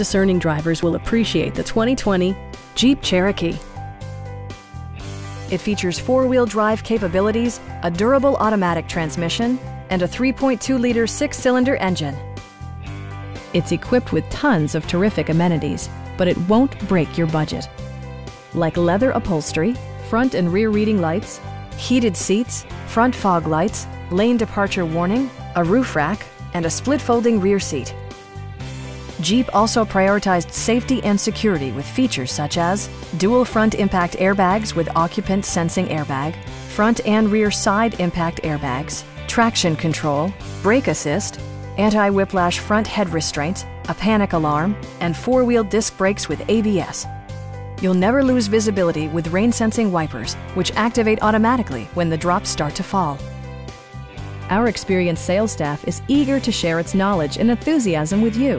discerning drivers will appreciate the 2020 Jeep Cherokee. It features four-wheel drive capabilities, a durable automatic transmission, and a 3.2-liter six-cylinder engine. It's equipped with tons of terrific amenities, but it won't break your budget. Like leather upholstery, front and rear reading lights, heated seats, front fog lights, lane departure warning, a roof rack, and a split-folding rear seat. Jeep also prioritized safety and security with features such as dual front impact airbags with occupant sensing airbag, front and rear side impact airbags, traction control, brake assist, anti-whiplash front head restraints, a panic alarm, and four-wheel disc brakes with ABS. You'll never lose visibility with rain-sensing wipers, which activate automatically when the drops start to fall. Our experienced sales staff is eager to share its knowledge and enthusiasm with you.